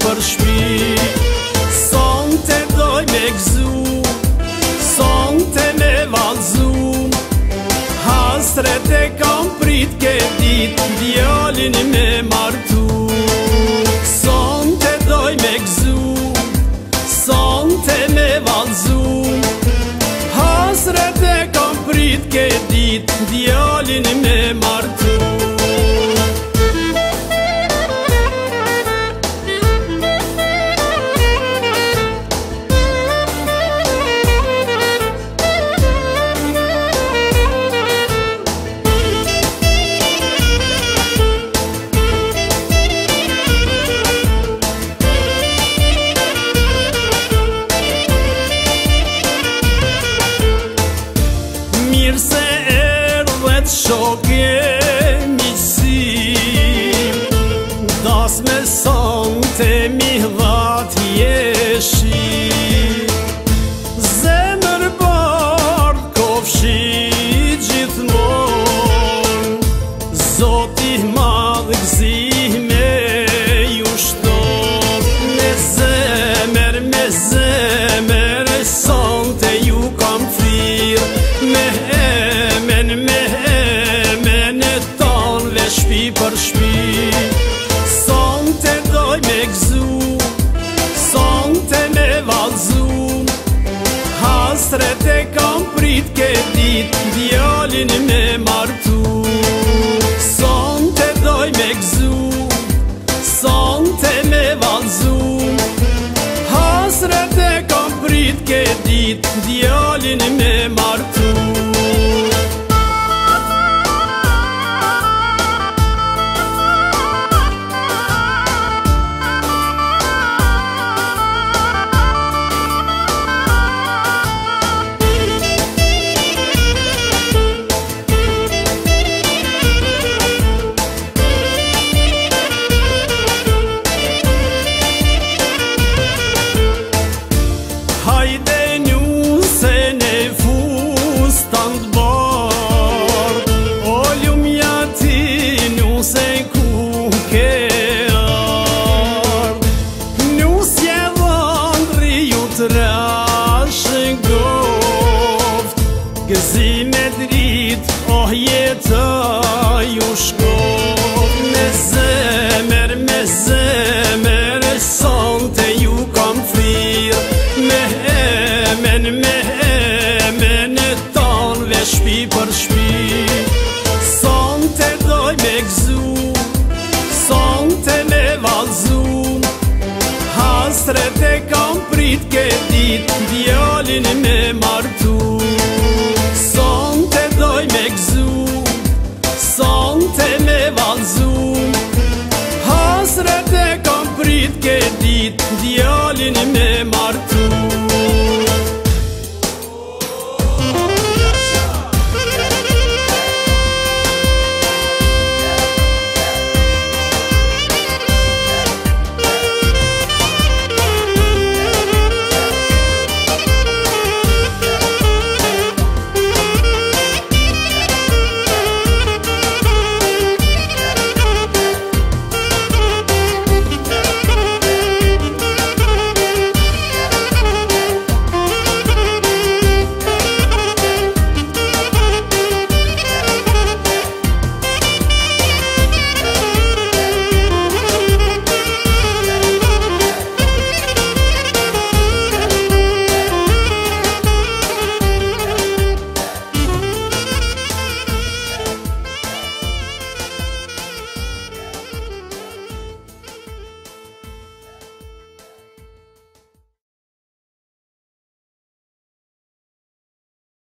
Për shpi son të doj me gzu, son të me valzu, hasret e kam prit këtë dit, djalin me martu. Son të doj me gzu, son të me valzu, hasret e kam prit këtë dit, djalin me martu. Djalin me martu, son të doj me gzu, son të me valzu, hasret e kam prit ke dit, djalin me martu. Djalin me martu, son të doj me gzu, son të me valzu, hasret e kam prit ke dit, djalin me martu.